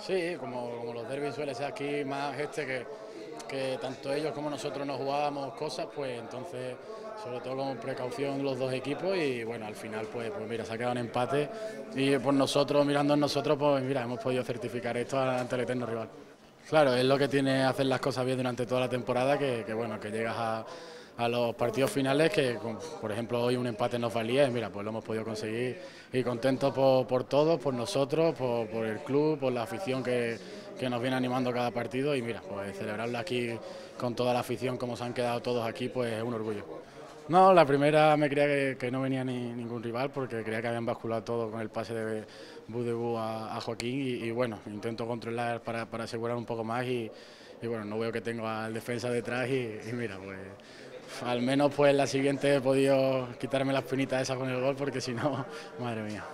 Sí, como los derbis suele ser aquí, más que tanto ellos como nosotros nos jugábamos cosas, pues entonces, sobre todo con precaución los dos equipos, y bueno, al final pues mira, se ha quedado un empate y por nosotros, mirando en nosotros, pues mira, hemos podido certificar esto ante el eterno rival. Claro, es lo que tiene hacer las cosas bien durante toda la temporada, que bueno, que llegas a los partidos finales, que por ejemplo hoy un empate nos valía, y mira, pues lo hemos podido conseguir, y contento por todos, por nosotros, por el club, por la afición que nos viene animando cada partido, y mira, pues celebrarlo aquí con toda la afición, como se han quedado todos aquí, pues es un orgullo. No, la primera me creía que no venía ningún rival, porque creía que habían basculado todo con el pase de Boudebú a Joaquín, y bueno, intento controlar para asegurar un poco más, y bueno, no veo que tengo al defensa detrás, y mira, pues al menos pues la siguiente he podido quitarme la espinita esa con el gol, porque si no, madre mía.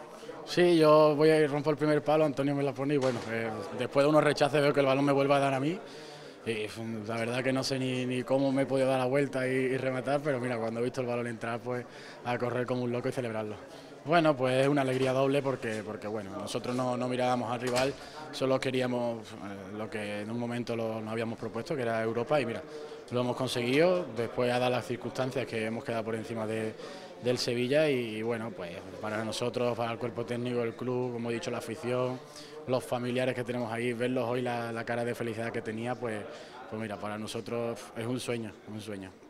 Sí, yo voy a ir, rompo el primer palo, Antonio me la pone, y bueno, después de unos rechaces veo que el balón me vuelve a dar a mí, y la verdad que no sé ni cómo me he podido dar la vuelta y rematar, pero mira, cuando he visto el balón entrar, pues a correr como un loco y celebrarlo. Bueno, pues es una alegría doble, porque bueno, nosotros no mirábamos al rival, solo queríamos lo que en un momento nos habíamos propuesto, que era Europa, y mira, lo hemos conseguido, después ha dado las circunstancias que hemos quedado por encima del Sevilla, y bueno, pues para nosotros, para el cuerpo técnico, el club, como he dicho, la afición, los familiares que tenemos ahí, verlos hoy la cara de felicidad que tenía, pues mira, para nosotros es un sueño, un sueño.